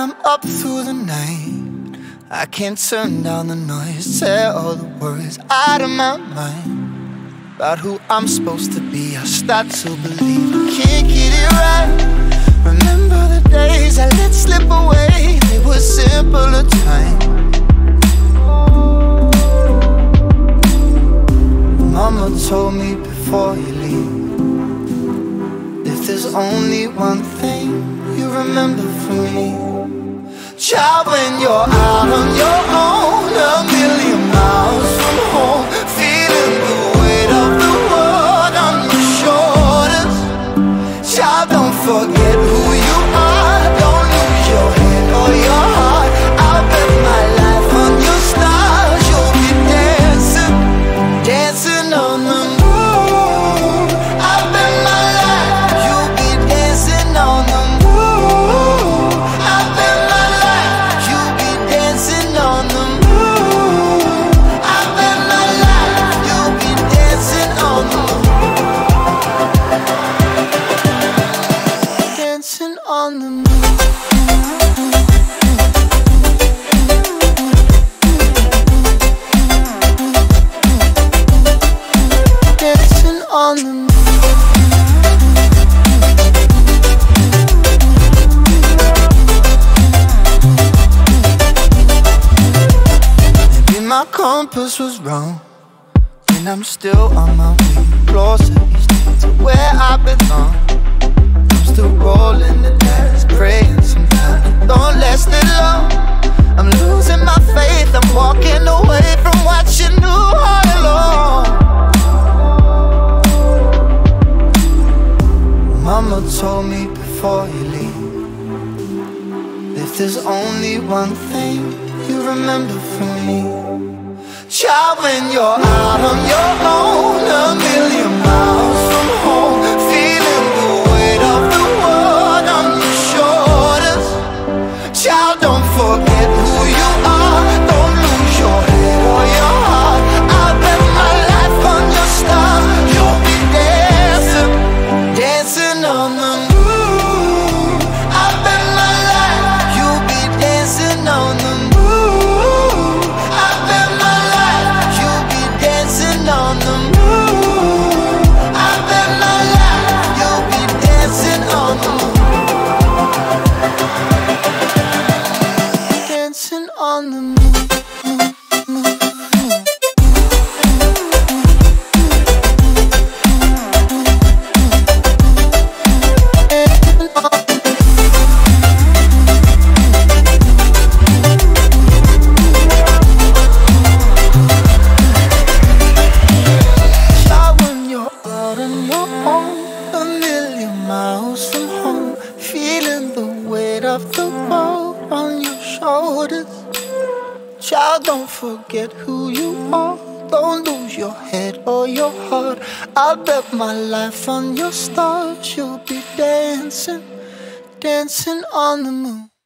I'm up through the night. I can't turn down the noise. Tear all the worries out of my mind about who I'm supposed to be. I start to believe I can't get it right. Remember the days I let slip away. They were simpler times. Mama told me before you leave, if there's only one thing you remember from me, child, when you're out on your own, a million miles from home, feeling the weight of the world on your shoulders, child, don't forget who you are. Don't lose your head or your heart. I'll bet my life on your stars. You'll be dancing, dancing on the moon. Compass was wrong, and I'm still on my way, closer to where I belong. I'm still rolling the dice, praying sometimes it don't last that long. I'm losing my faith, I'm walking away from what you knew all along. Mama told me before you leave, if there's only one thing you remember from me, child, when you're out on your own, a million miles from home, feeling the weight of the world on your shoulders, child, don't forget who you are. Don't lose your head or your heart. I bet my life on your stars. You'll be dancing, dancing on the moon. I bet my life you'll be dancing on the moon. Don't forget who you are. Don't lose your head or your heart. I'll bet my life on your stars. You'll be dancing, dancing on the moon.